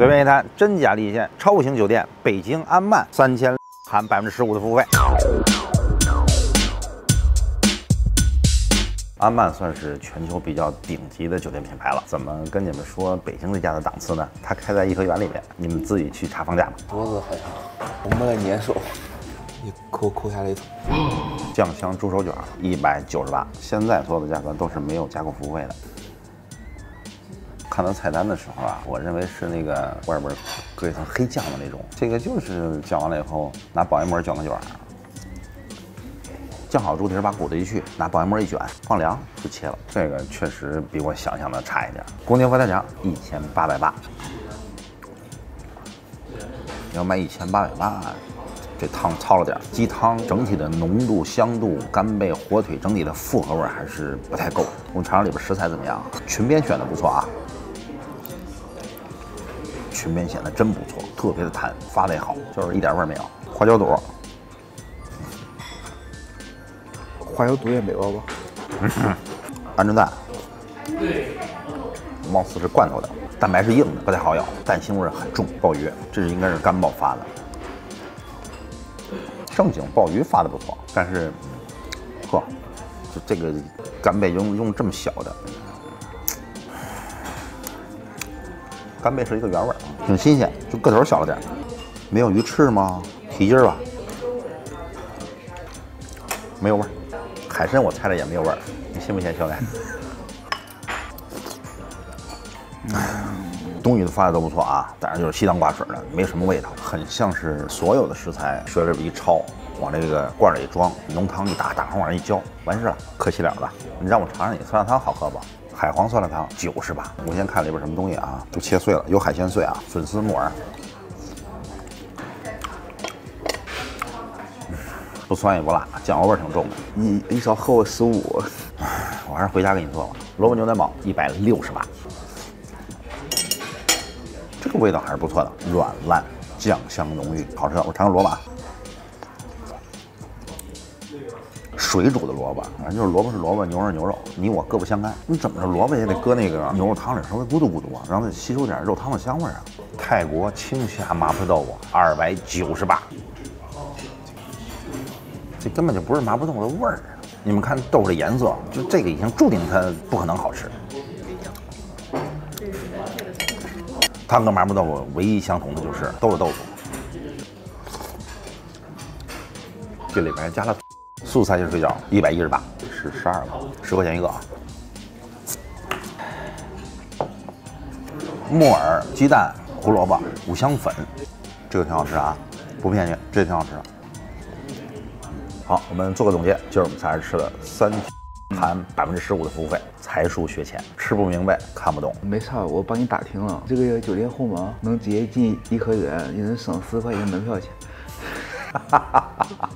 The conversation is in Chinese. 随便一谈，真假立现。超型酒店北京安曼3000含15%的服务费。安曼算是全球比较顶级的酒店品牌了，怎么跟你们说北京这家的档次呢？它开在颐和园里面，你们自己去查房价吧。脖子好长，我摸了年手，一抠下来一层。酱香猪手卷198，现在所有的价格都是没有加购服务费的。 看到菜单的时候啊，我认为是那个外边搁一层黑酱的那种，这个就是搅完了以后拿保鲜膜搅个卷，酱好猪蹄把骨头一去，拿保鲜膜一卷，放凉就切了。这个确实比我想象的差一点。宫廷淮菜肠1880，你要卖1880，这汤糙了点。鸡汤整体的浓度、香度、干贝、火腿整体的复合味还是不太够。我们尝尝里边食材怎么样？裙边选的不错啊。 裙边显得真不错，特别的弹，发的也好，就是一点味儿没有。花椒肚，花椒肚也没有吧？鹌鹑蛋，貌似是罐头的，蛋白是硬的，不太好咬，蛋腥味很重。鲍鱼，这是应该是干鲍发的，正经鲍鱼发的不错，但是，呵，就这个干贝用这么小的。 干贝是一个原味儿，挺新鲜，就个头小了点。没有鱼翅吗？蹄筋吧，没有味儿。海参我猜着也没有味儿，你信不信，小磊？东西发的都不错啊，但是就是稀汤挂水的，没什么味道，很像是所有的食材水里边一焯，往这个罐里一装，浓汤一打，往上一浇，完事了，可惜了了。你让我尝尝你酸辣汤好喝不？ 海皇酸辣汤98，我先看里边什么东西啊，都切碎了，有海鲜碎啊，笋丝、木耳，不酸也不辣，酱油味挺重的。你少喝我15，我还是回家给你做吧。萝卜牛腩煲168，这个味道还是不错的，软烂，酱香浓郁，好吃的。我尝尝萝卜，水煮的萝卜，反正就是萝卜是萝卜，牛肉是牛肉，你我各不相干。你怎么着，萝卜也得搁那个牛肉汤里稍微咕嘟咕嘟啊，让它吸收点肉汤的香味啊。泰国青虾麻婆豆腐298，这根本就不是麻婆豆腐的味儿。你们看豆腐的颜色，就这个已经注定它不可能好吃。汤跟麻婆豆腐唯一相同的就是都是豆腐，这里边加了。 素菜就是水饺118，12个，10块钱一个啊。木耳、鸡蛋、胡萝卜、五香粉，这个挺好吃啊，不骗你，这个挺好吃的。好，我们做个总结，今儿我们仨人吃了3，含15%的服务费，才疏学浅，吃不明白，看不懂。没事，我帮你打听了，这个酒店后门能直接进颐和园，也能省4块钱门票钱。哈哈哈哈。